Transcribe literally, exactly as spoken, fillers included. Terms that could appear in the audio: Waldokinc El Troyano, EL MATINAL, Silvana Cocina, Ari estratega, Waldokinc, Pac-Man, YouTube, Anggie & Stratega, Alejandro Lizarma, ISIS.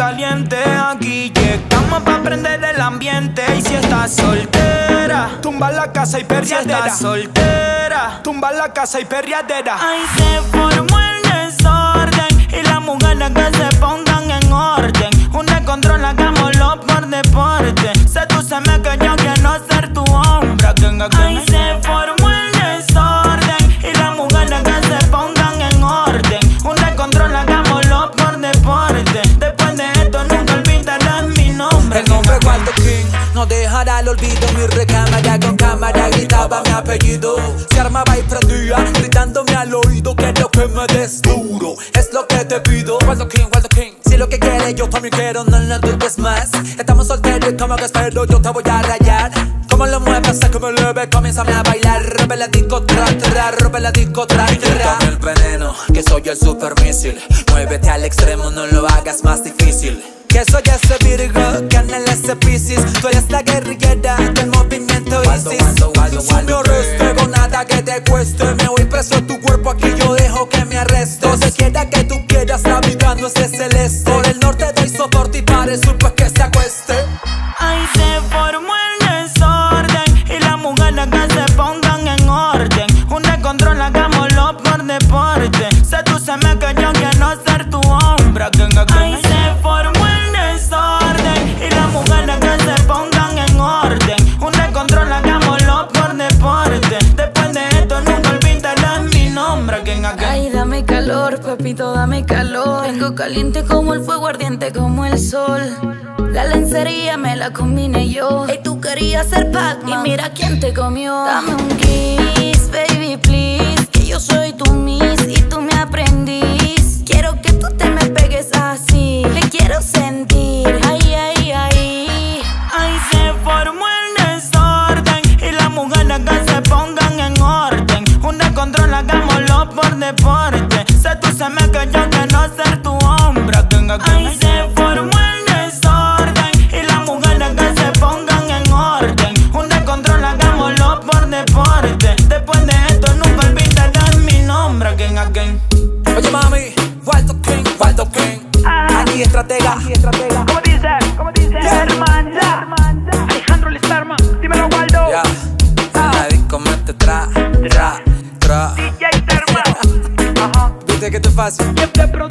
caliente. Aquí llegamos pa' prender el ambiente. Y si estás soltera, tumba la casa y perreadera. Si estás soltera, tumba la casa y perreadera. Ahí se formó el desorden y las mujeres que se pongan en orden. Una controla, hagámoslo por deporte. Sedúceme que yo quiero ser tu hombre. Ahí se formó el desorden y las mujeres que se pongan en orden. Una controla, hagámoslo por deporte. Después de esto nunca olvidarás mi nombre. El nombre Waldokinc no dejará el olvido. Mi recámara con cámara gritaba mi apellido. Se armaba y prendía gritándome al oído. Quiero que me des duro, es lo que te pido. Waldokinc, Waldokinc, si lo que quieres yo también quiero, no lo dudes más. Estamos solteros y como que espero yo te voy a rayar. Como lo mueves, como lo ves, comienzame a bailar. Rompe la disco, tra, tra, rompe la disco, tra, tra. El veneno, que soy el supermisil. Muévete al extremo, no lo hagas más difícil. Que soy ese Virgo, que anhela ese Piscis. Tú eres la guerrillera del movimiento ISIS. Señor Estratega, nada que te cueste. Me voy preso a tu cuerpo, aquí yo dejo que me arrestes. Donde quiera que tú quieras, la vida no es de celeste. Por el norte doy soporte y para el sur pues que se acueste. Ahí se formó el desorden y las mujeres que se pongan en orden. Un descontrol, hagámoslo por deporte. Sedúceme que yo quiero ser tu hombre. Ahí se formó papito, dame calor. Tengo caliente como el fuego, ardiente como el sol. La lencería me la combiné yo. Y hey, tú querías ser Pac-Man y mira quién te comió. Dame un kiss, baby, please, que yo soy tu miss y tú me aprendiz. Quiero que tú te me pegues así, te quiero sentir. Ay, ay, ay. Ahí se formó el desorden y las mujeres que se pongan en orden. Un descontrol, hagámoslo por deporte. Sedúceme que yo quiero ser tu hombre. Ahí se formó el desorden y las mujeres que se pongan en orden. Un descontrol, hagámoslo por deporte. Después de esto nunca olvidarás mi nombre. Again, again. Oye mami, Waldokinc, Waldokinc, Ari estratega. ¿Cómo dice? ¿Cómo dice? Yeah. Hermana, Alejandro Lizarma, dímelo Waldo. Ya, yeah. Disco me te tra, tra, tra. D J Terma. Ajá. Que te fácil.